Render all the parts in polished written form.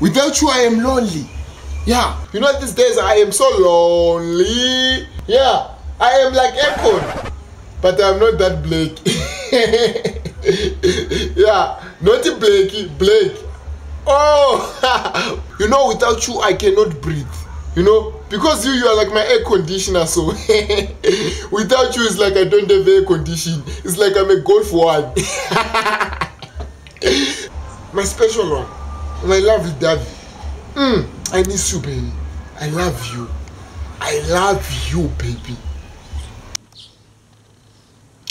Without you, I am lonely. Yeah. You know, these days I am so lonely. Yeah. I am like Akon. But I'm not that Blake. Yeah. Not Blakey. Blake. Oh. You know, without you, I cannot breathe. You know, because you are like my air conditioner, so without you, it's like I don't have air conditioning. It's like I'm a golf one. My special one, my lovely Davi. I miss you, baby. I love you. I love you, baby.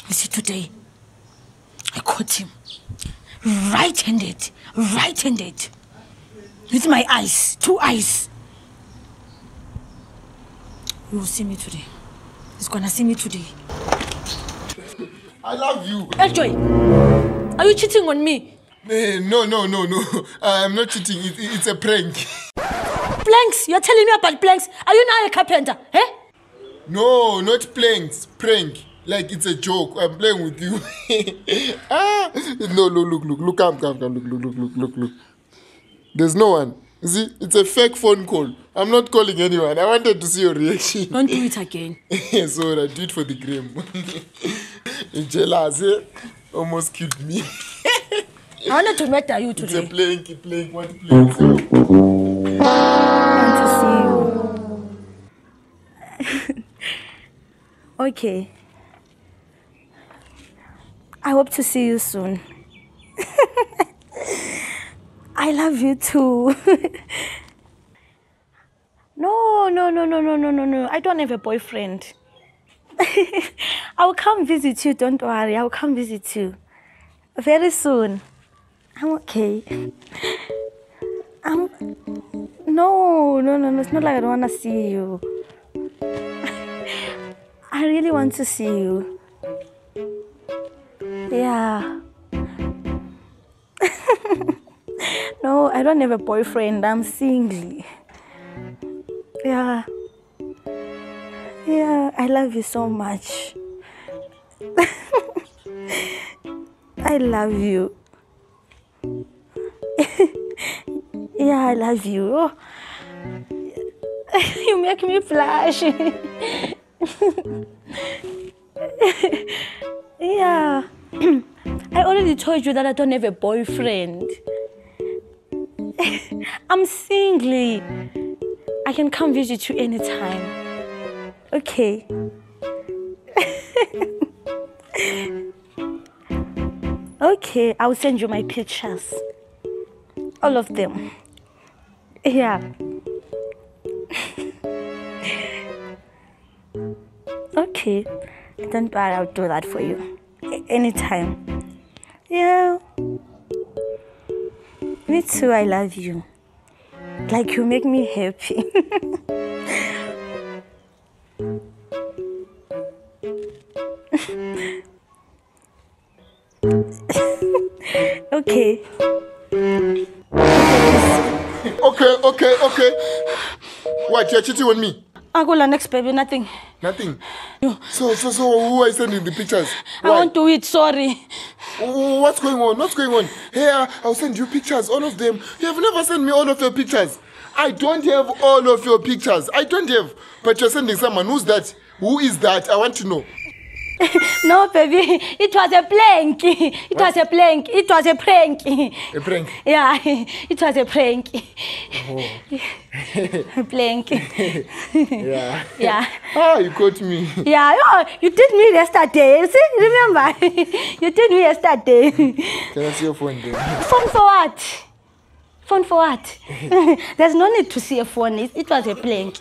You see, today, I caught him right-handed, with my eyes, two eyes. You will see me today. He's gonna see me today. I love you. Aljoy, are you cheating on me? No. I'm not cheating. It's a prank. Planks? You're telling me about planks? Are you now a carpenter? Eh? No, not planks. Prank. Like it's a joke. I'm playing with you. Ah! No, look. Come. Look. There's no one. See, it's a fake phone call. I'm not calling anyone. I wanted to see your reaction. Don't do it again. Sorry, I do it for the gram. You're jealous, eh? Almost killed me. I wanted to matter you today. It's a playing. What playing? I want to see you. Okay. I hope to see you soon. I love you too. No. I don't have a boyfriend. I will come visit you, don't worry. I will come visit you. Very soon. I'm okay. No. It's not like I don't want to see you. I really want to see you. Yeah. No, I don't have a boyfriend. I'm single. Yeah, I love you so much. I love you. Yeah, I love you. Oh. You make me blush. Yeah. I already told you that I don't have a boyfriend. I'm single. I can come visit you anytime. Okay. Okay, I'll send you my pictures. All of them. Yeah. Okay. Don't worry, I'll do that for you. Anytime. Yeah. Me too, I love you. Like you make me happy. Okay. Okay. What, you're cheating on me? Angola, next baby, nothing. Nothing? No. So who are you sending the pictures? Why? I won't do it, sorry. What's going on? Here, I'll send you pictures, all of them. You have never sent me all of your pictures. I don't have all of your pictures. But you're sending someone. Who's that? Who is that? I want to know. No, baby. It was a prank. It was a prank. A prank? Yeah, it was a prank. Oh. A prank. Yeah. Yeah. Oh, you caught me. Yeah, oh, you did me yesterday. You see, remember? You did me yesterday. Can I see your phone then? Phone for what? There's no need to see a phone. It was a prank.